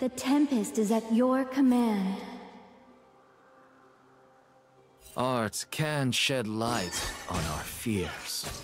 The Tempest is at your command. Art can shed light on our fears.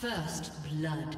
First blood.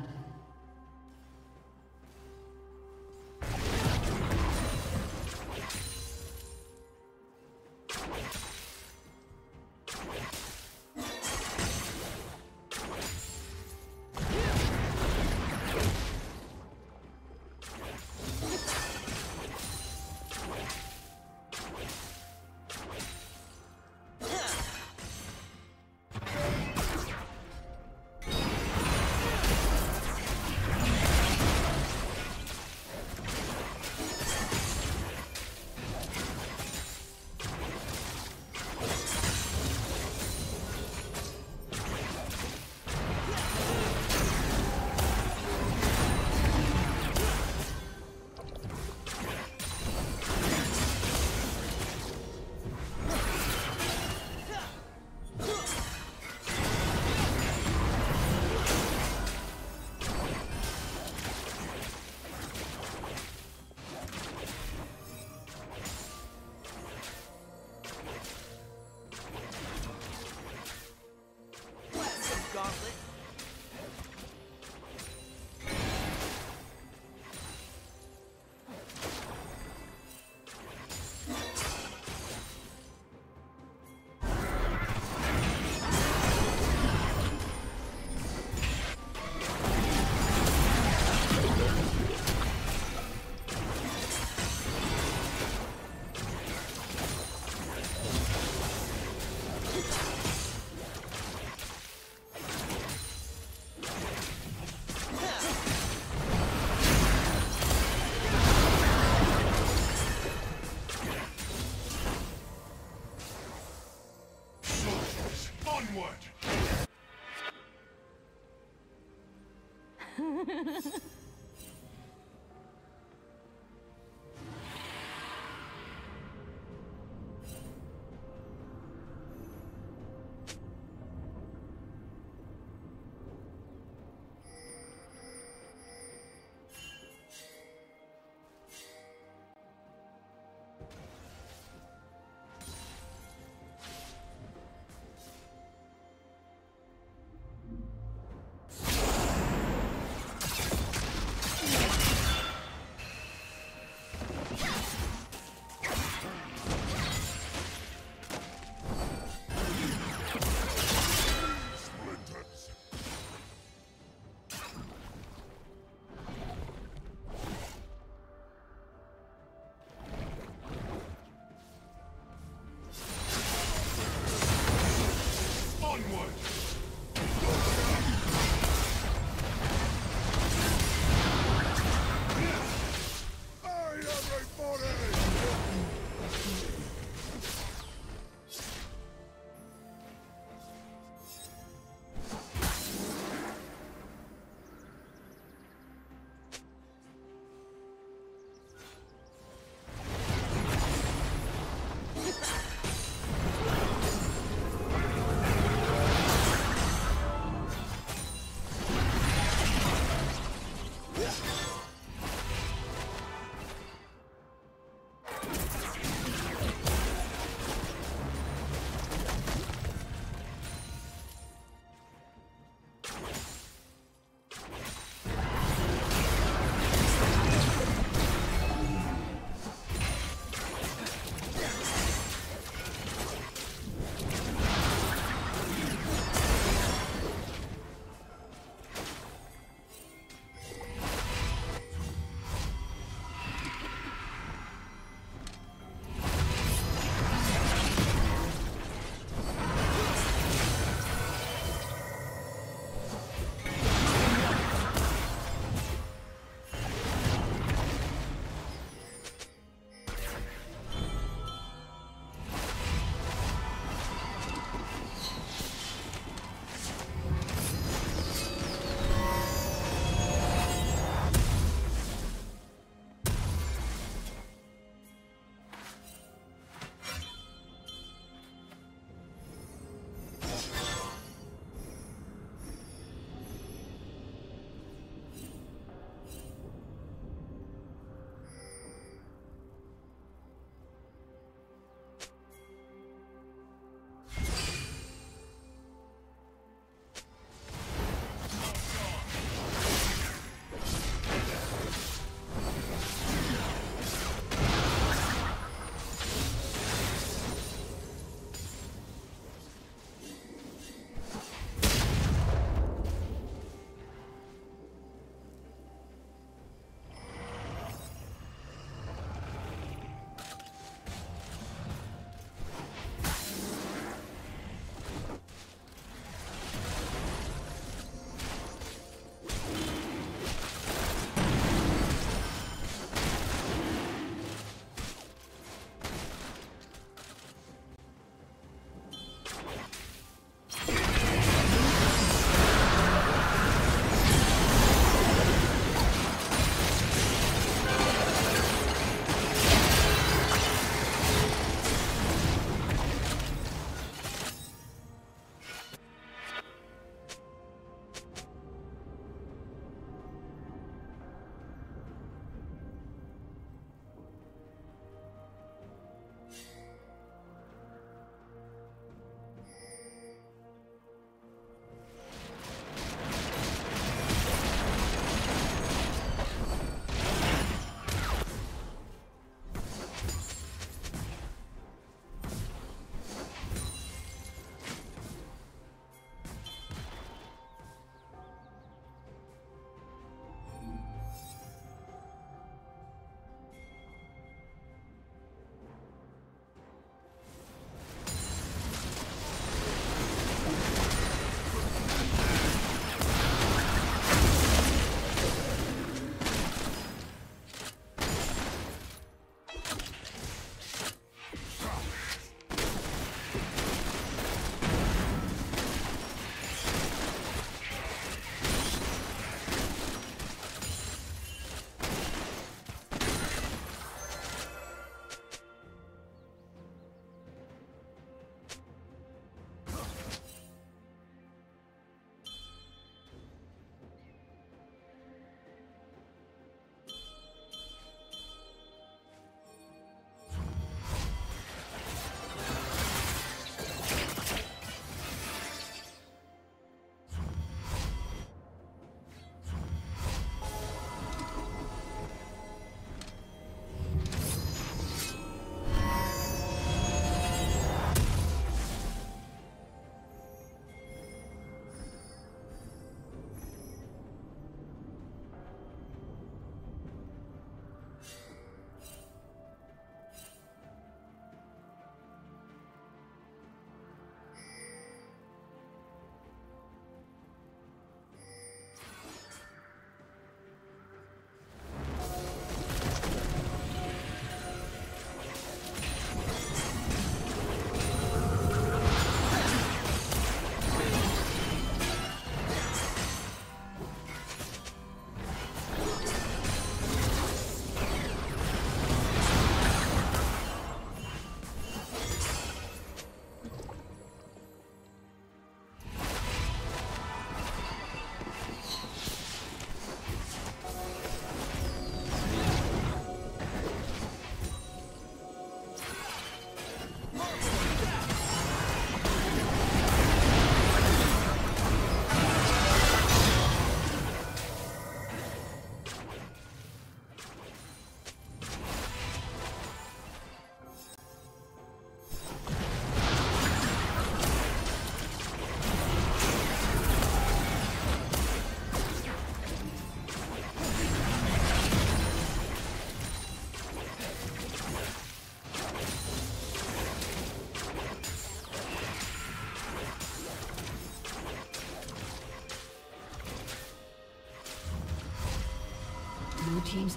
Blue team's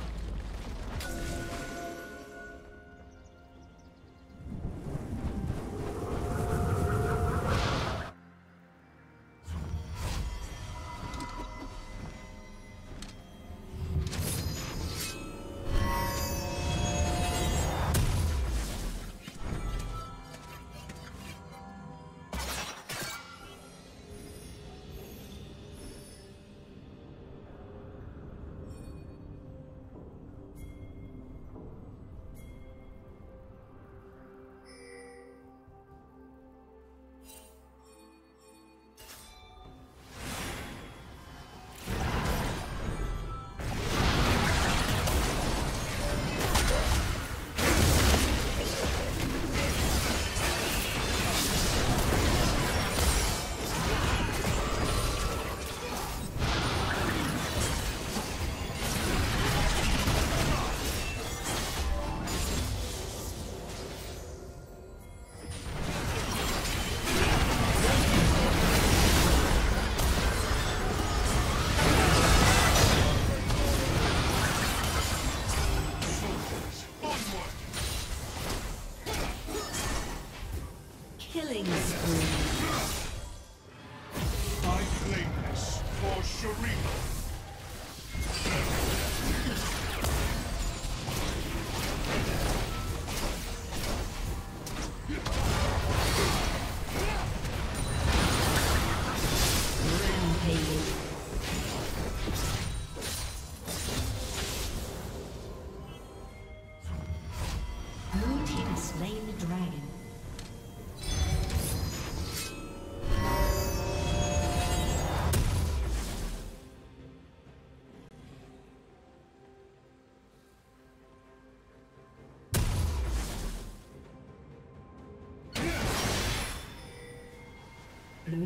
Blue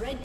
Red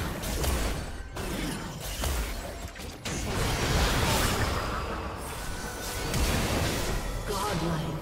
Godlike.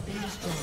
been destroyed.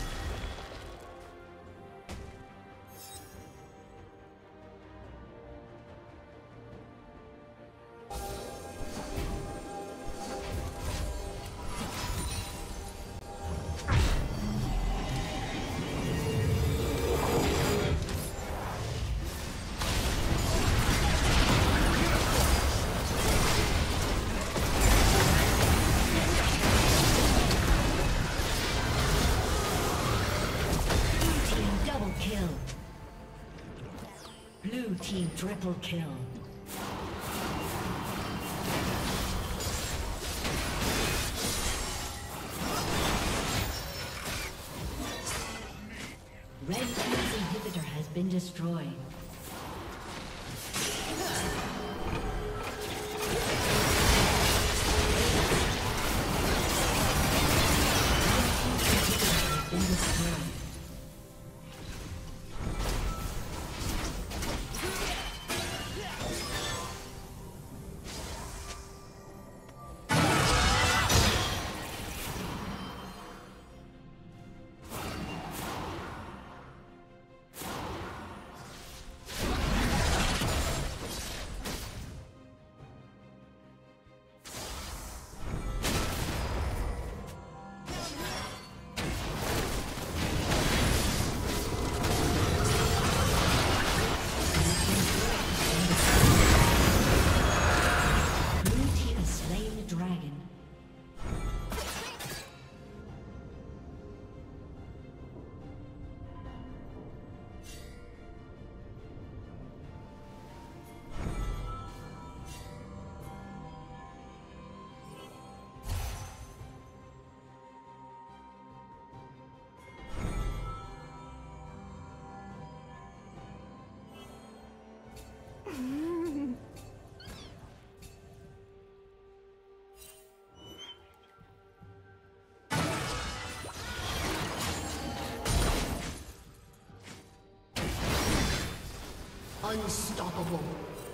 Triple kill. Red Team's inhibitor has been destroyed. Unstoppable.